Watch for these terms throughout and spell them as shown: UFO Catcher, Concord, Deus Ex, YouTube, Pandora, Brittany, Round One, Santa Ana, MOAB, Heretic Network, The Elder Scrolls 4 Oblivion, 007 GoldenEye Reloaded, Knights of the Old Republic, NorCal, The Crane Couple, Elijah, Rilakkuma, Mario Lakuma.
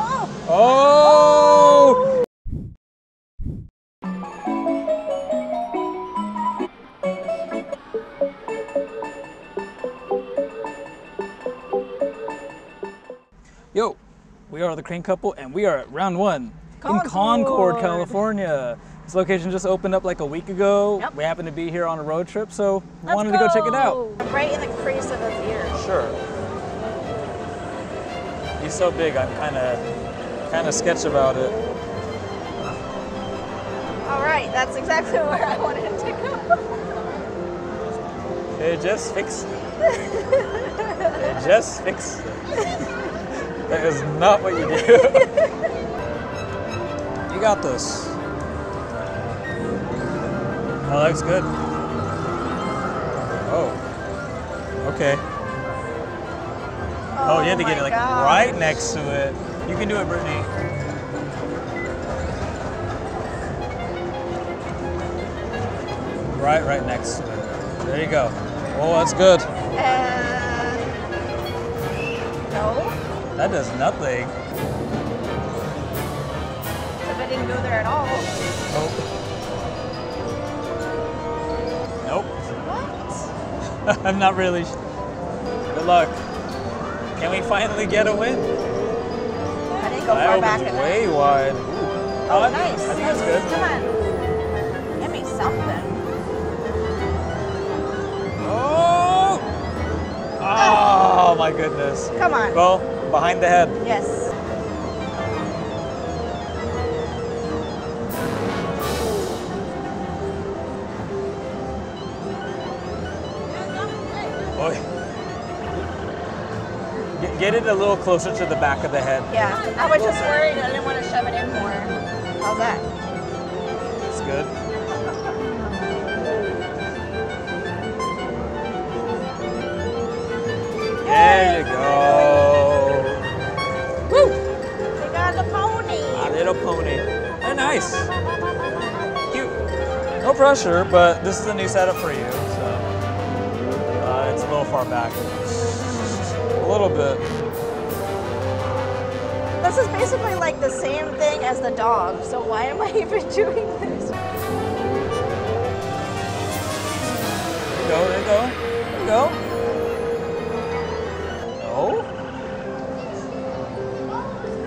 Oh! Yo, we are the Crane Couple, and we are at Round One in Concord, California. This location just opened up like a week ago. Yep. We happened to be here on a road trip, so we wanted to go check it out. Right in the crease of his ear. Sure. He's so big, I'm kind of sketched about it. All right, that's exactly where I wanted it to go. They just fixed it. They just fixed it. That is not what you do. You got this. That looks good. Oh. Okay. Oh, you had to get it like right next to it. You can do it, Brittany. Right next to it. There you go. Oh, that's good. No. That does nothing. So if I didn't go there at all. Oh. Nope. What? I'm not really Good luck. Can we finally get a win? I didn't go far back enough. Way wide. Ooh. Oh, nice. I think that's good. Come on. Give me something. Oh! Oh, my goodness. Come on. Well, behind the head. Yes. Get it a little closer to the back of the head. Yeah, I was just worried. I didn't want to shove it in more. How's that? It's good. There you go. Woo! We got a pony. A little pony. They're nice. Cute. No pressure, but this is a new setup for you. So it's a little far back. A little bit. This is basically like the same thing as the dog, so why am I even doing this? There you go. No?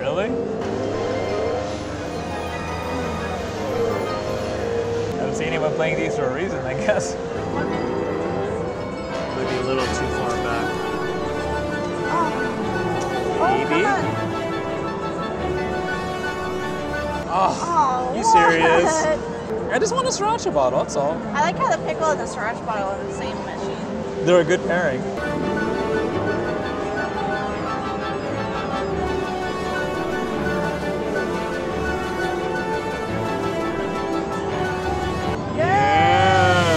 Really? I haven't seen anyone playing these for a reason, I guess. Maybe a little too far back. Maybe. Oh, you serious? I just want a sriracha bottle, that's all. I like how the pickle and the sriracha bottle are the same machine. They're a good pairing. Yay!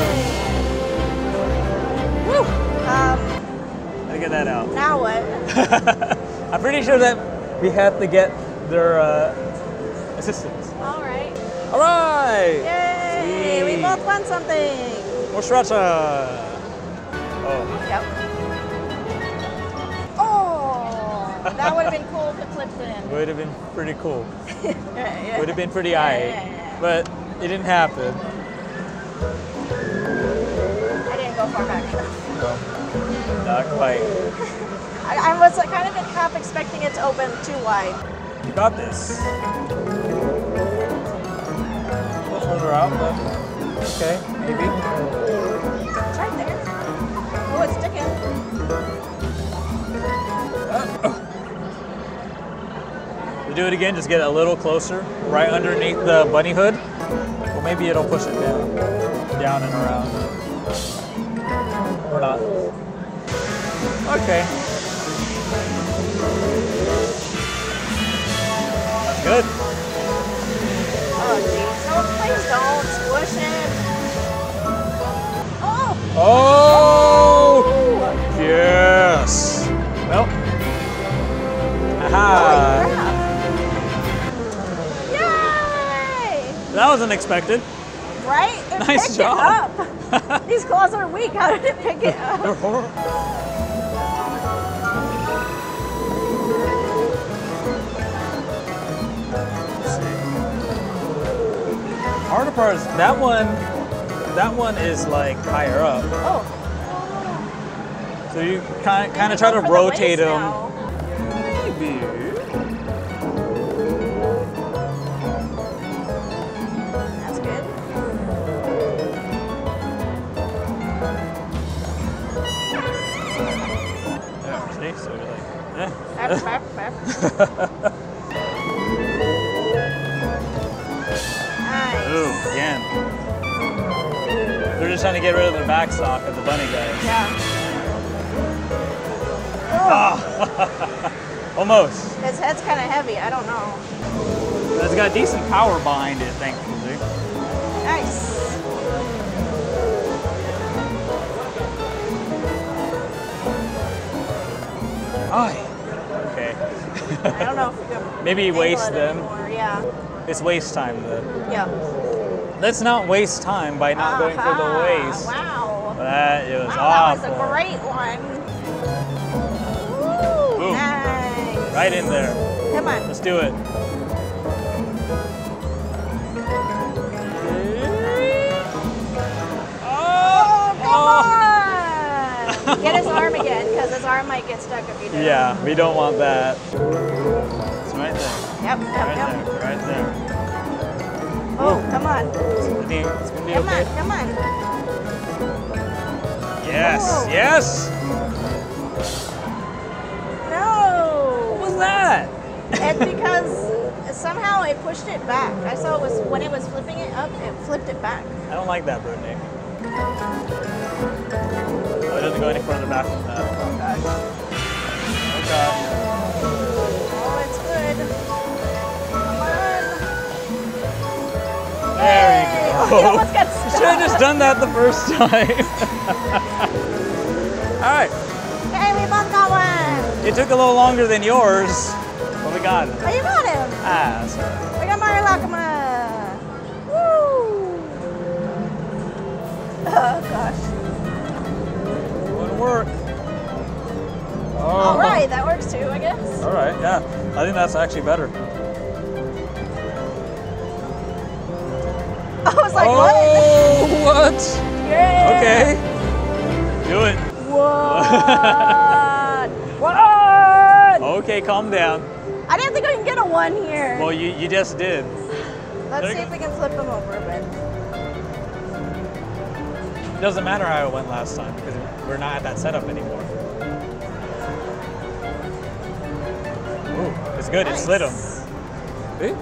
Woo! Gotta get that out. Now what? I'm pretty sure that we had to get their assistance. All right. All right. Yay! Sweet. We both won something. More sriracha. Oh. Yep. Oh, that would have been cool if it flipped in. Would have been pretty cool. Yeah. Would have been pretty aight, but it didn't happen. I didn't go far back enough. No. Not quite. I was kind of half expecting it to open too wide. You got this. We'll hold her out, but okay, maybe. It's right there. Oh, it's sticking. Oh. To do it again, just get a little closer, right underneath the bunny hood. Well, maybe it'll push it down and around. Or not. Okay. That's good. Oh, geez. No, please don't squish it. Oh! Oh! Yes! Well. Aha! Yay! That wasn't expected. Right? It nice job. It up. These claws are weak. How did it pick it up? They're horrible. Capar's, that one is like higher up. Oh. So you kind of try to rotate them. Maybe. That's good. Yeah, see? So you're like, eh. Again. They're just trying to get rid of their back sock of the bunny guys. Yeah. Oh. Almost. His head's kind of heavy. I don't know. It's got decent power behind it, thankfully. Nice. Oh. Okay. I don't know if you can. Maybe waste them. Anymore. Yeah. It's waste time then. Yeah. Let's not waste time by not going for the waste. Wow. That is awesome. That was a great one. Ooh, boom. Nice. Right in there. Come on. Let's do it. Oh, come on. Get his arm again, because his arm might get stuck if you do. Yeah, we don't want that. It's right there. Yep, yep. There, right there. Oh, come on. It's gonna be come okay. on, come on. Yes, oh. Yes! No! What was that? It's because somehow it pushed it back. I saw it was, when it was flipping it up, it flipped it back. I don't like that, Brittany. Oh, it doesn't go any further back than that. Oh, gosh. Oh, God. Oh, it's good. There you go. Oh, he almost got stuck. You should have just done that the first time. All right. Hey, we both got one. It took a little longer than yours. But we got him. Oh, you got him. Ah, sorry. We got Mario Lakuma. Woo. Oh, gosh. Good work. Oh. All right, that works too, I guess. All right, yeah. I think that's actually better. I was like, oh, what? What? Yeah. Okay. Do it. What? What? Okay, calm down. I didn't think I could get a one here. Well, you just did. Let's see if we can flip him over a bit. It doesn't matter how it went last time because we're not at that setup anymore. Ooh, it's good. Nice. It slid him. See?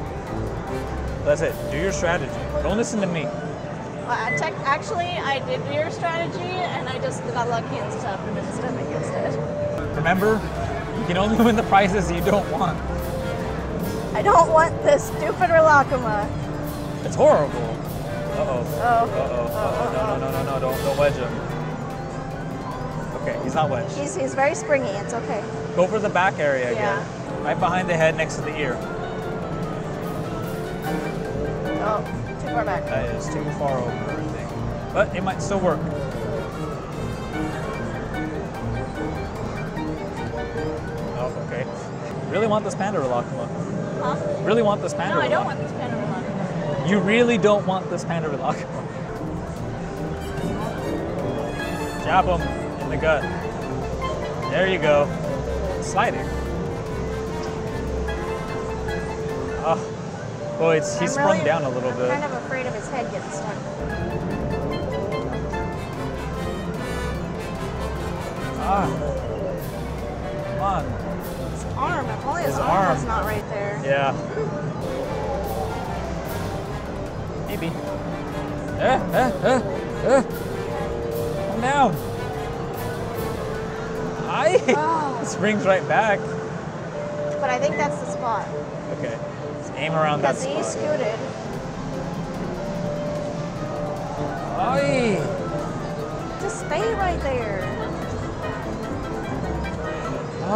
That's it. Do your strategy. Don't listen to me. Actually, I did your strategy, and I just got lucky and stuff, and it just doesn't make it instead. Remember, you can only win the prizes you don't want. I don't want this stupid Rilakkuma. It's horrible. Uh-oh. Oh. Uh-oh. Uh-oh. No, don't wedge him. Okay, he's not wedged. He's very springy. It's okay. Go for the back area again. Right behind the head next to the ear. Oh, too far back. That is too far over, I think. But it might still work. Oh, okay. Really want this Pandora Lakuma. Huh? Really want this Pandora Lakuma. No, I don't want this Pandora Lakuma. You really don't want this Pandora Lakuma. Jab him in the gut. There you go. Sliding. Oh. Oh, he sprung really, down a little bit. I'm kind of afraid of his head getting stuck. Ah. Come on. His arm. If only his arm is not right there. Yeah. Maybe. Come down. Oh. It springs right back. But I think that's the spot. Okay. Aim around that spot. Because he scooted. Aye. Just stay right there.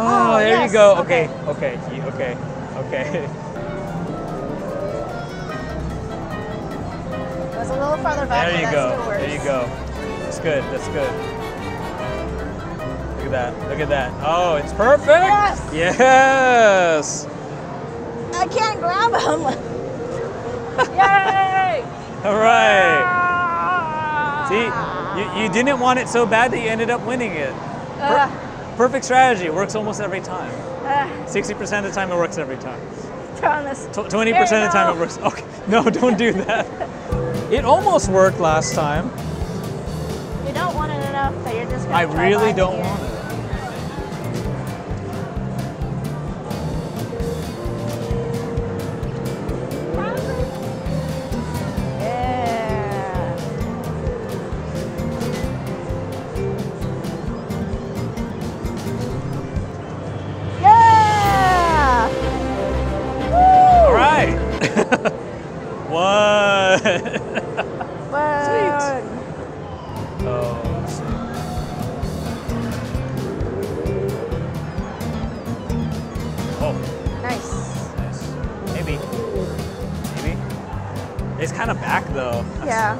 Oh, there you go. Okay. It was a little farther back. There you go. There you go. That's good. That's good. Look at that. Look at that. Oh, it's perfect. Yes. Yes. I can't grab him. Yay! All right. See, you didn't want it so bad that you ended up winning it. Perfect strategy. It works almost every time. 60% of the time it works every time. 20% of the time it works. Okay. No, don't do that. It almost worked last time. You don't want it enough, but you're just going to try. I really don't want it. It's kind of back though. Yeah.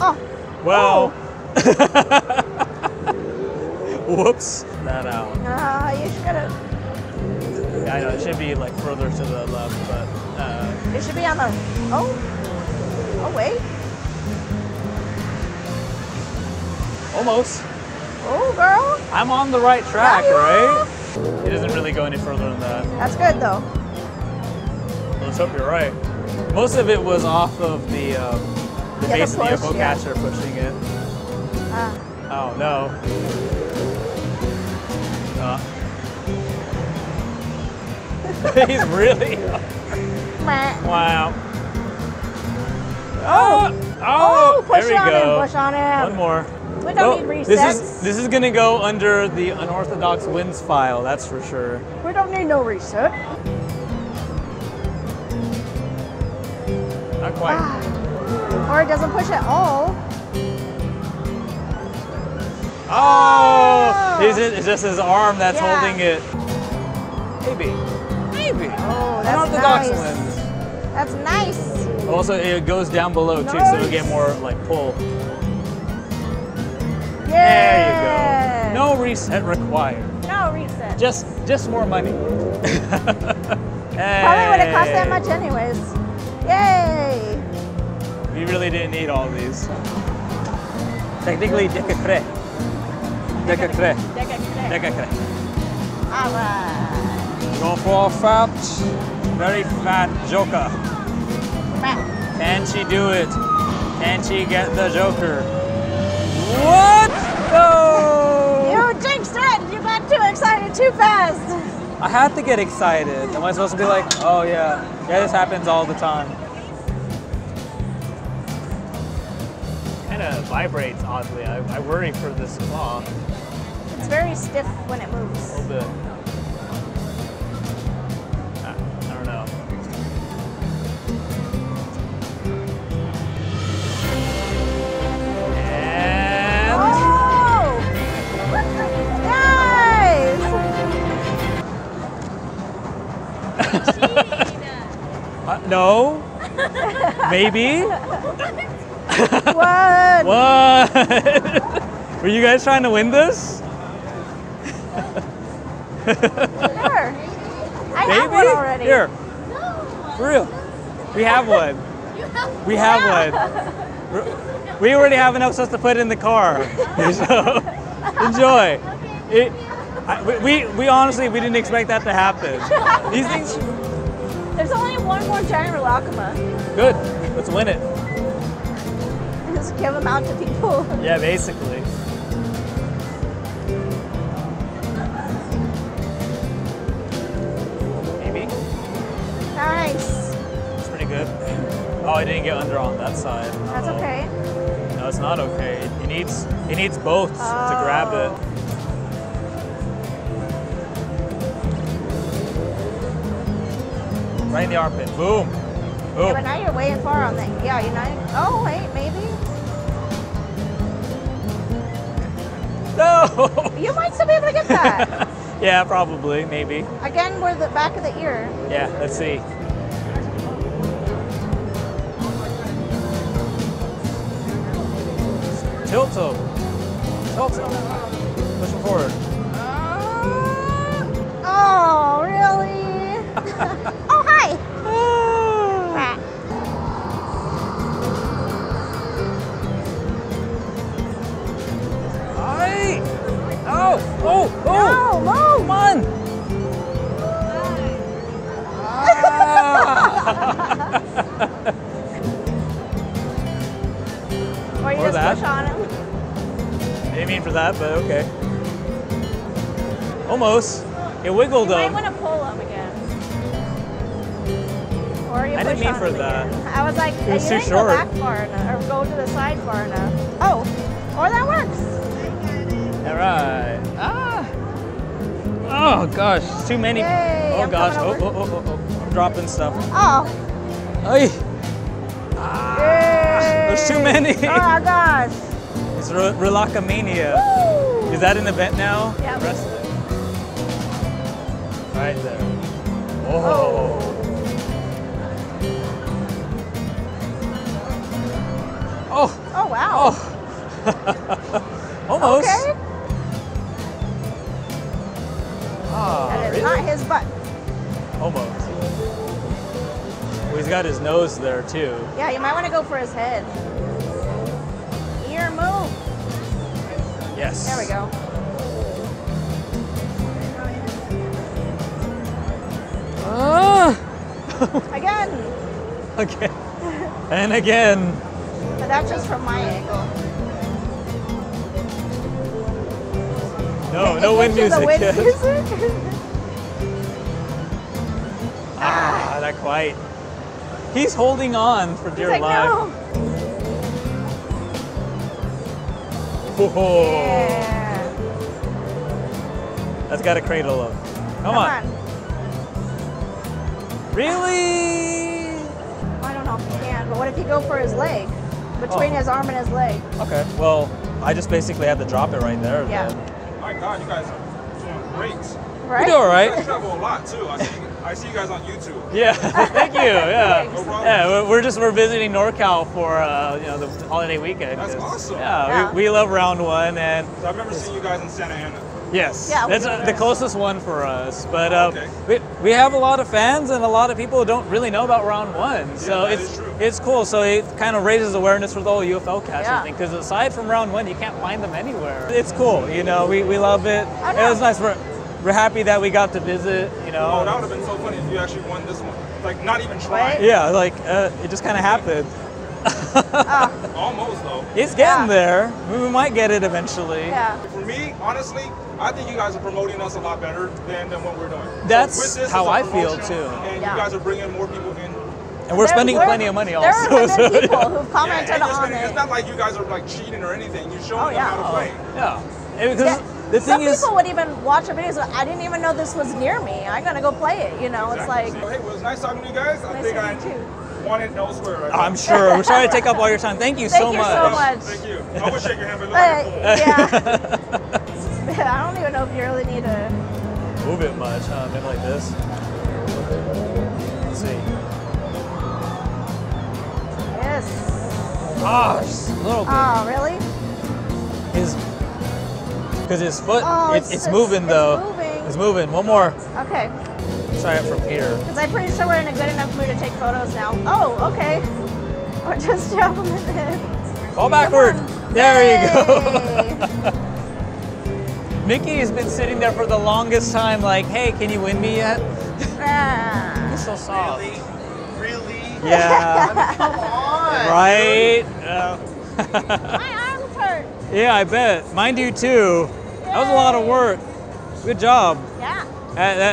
Oh. Well. Oh. Whoops. That out. Ah, you should have. I know it should be like further to the left, but. It should be on the. Oh. Oh wait. Almost. Oh girl. I'm on the right track, right? It doesn't really go any further than that. That's good though. Let's hope you're right. Most of it was off of the base of the UFO Catcher pushing it. Oh no. He's really. Wow. Oh, push there on we go. Him, push on him. One more. We don't need resets. This is gonna go under the unorthodox wins file, that's for sure. We don't need no reset. Not quite. Or it doesn't push at all. Oh! It's just his arm that's holding it. Maybe. Maybe. Oh, that's nice. Lens. That's nice. Also, it goes down below too, so it'll get more like pull. Yeah. There you go. No reset required. No reset. Just more money. Hey. Probably wouldn't cost that much anyways. Yay! We really didn't need all these. Technically, decacre. Decacre. Decacre. Alright. Go for a fat, very fat Joker. Fat. Can she do it? Can she get the Joker? What? No! You jinxed it! You got too excited too fast! I had to get excited. Am I supposed to be like, oh yeah, this happens all the time? Kind of vibrates oddly. I worry for this claw. It's very stiff when it moves. A little bit. I don't know. And. Oh! No. Maybe. What? What? Were you guys trying to win this? Sure. I have one already. Here. No. For real. We have one. We have one. We already have enough stuff to put in the car. So enjoy. It, we honestly, we didn't expect that to happen. These things. There's only one more giant Rilakkuma. Good. Let's win it. Just give them out to people. Yeah, basically. Maybe. Nice. That's pretty good. Oh, I didn't get under on that side. That's okay. No, it's not okay. It needs both to grab it. Right in the armpit. Boom. Boom. Yeah, but now you're way far on that. Yeah, you're not. Oh, wait, maybe. No! You might still be able to get that. Yeah, probably. Maybe. Again, we're the back of the ear. Yeah, let's see. Tilt him. Tilt him. Push him forward. Oh, really? Oh, hi! Or you just push on him. Didn't mean for that, but okay. Almost. It wiggled him. You might want to pull him again. Or you push on him again. I didn't mean for that. I was like, you didn't go back far enough, or go to the side far enough. Oh, or that works. All right. Ah. Oh gosh, it's too many. Yay, oh gosh. Oh, oh, oh, oh, oh. I'm dropping stuff. Oh. Ay. Ah. There's too many. Oh my gosh. It's Rilakkamania. Is that an event now? Yeah. Right there. Oh. Oh. Oh, oh wow. Oh. Almost. Okay. Oh, that is not his butt. Almost. Well, he's got his nose there too. Yeah, you might want to go for his head. Ear move. Yes. There we go. Oh. Again. Okay. And again. But that's just from my angle. No, no wind music. Wind music? Ah, not quite. He's holding on for dear life. No. Whoa. Yeah. That's got a cradle up. Come on. Really? I don't know if he can, but what if you go for his leg? Between his arm and his leg. Okay, well, I just basically have to drop it right there. Yeah. Then. My God, you guys are doing great. Right? You do all right. You guys travel a lot, too. I see you guys on YouTube. Yeah, thank you. Yeah, yeah. We're visiting NorCal for you know, the holiday weekend. That's awesome. Yeah, yeah. We love Round One, and so I remember seeing you guys in Santa Ana. Yes, yeah, that's the closest one for us. But we have a lot of fans and a lot of people who don't really know about Round One, so yeah, it's cool. So it kind of raises awareness for the whole UFO Catcher thing, because aside from Round One, you can't find them anywhere. It's cool, you know. We love it. It was nice. We're happy that we got to visit, you know. Oh, that would have been so funny if you actually won this one. Like, not even trying. Yeah, like, it just kind of happened. Almost, though. It's getting there. We might get it eventually. Yeah. For me, honestly, I think you guys are promoting us a lot better than what we're doing. That's so how I feel, too. And you guys are bringing more people in. And we're spending plenty of money also. There are people who've commented on it. It's not like you guys are, like, cheating or anything. You're showing them how to play. Yeah. And because... Yeah. Some people would even watch a video and say, I didn't even know this was near me. I'm going to go play it, you know? Exactly. It's like... Hey, well, it was nice talking to you guys. I think I want it elsewhere. Right? I'm sure. We're sorry to take up all your time. Thank you so much. Thank you. I would shake your hand, but yeah. I don't even know if you really need to... Move it much, huh? Maybe like this. Let's see. Yes. Ah, just a little bit. Oh, really? Because his foot, it's moving though. It's moving. One more. Okay. Try it from here. Because I'm pretty sure we're in a good enough mood to take photos now. Oh, okay. Or just drop them in there. Fall backward. There you go. Mickey has been sitting there for the longest time like, hey, can you win me yet? He's so soft. Really? Yeah. Come on. Right? Yeah, I bet. Mine do too. Yay. That was a lot of work. Good job. Yeah.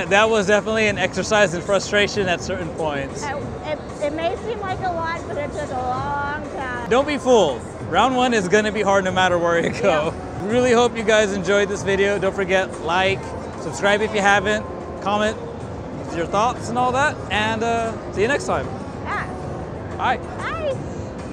That was definitely an exercise in frustration at certain points. It may seem like a lot, but it took a long time. Don't be fooled. Round one is going to be hard no matter where you go. Yeah. Really hope you guys enjoyed this video. Don't forget, like, subscribe if you haven't, comment your thoughts and all that, and see you next time. Yeah. Bye. Bye.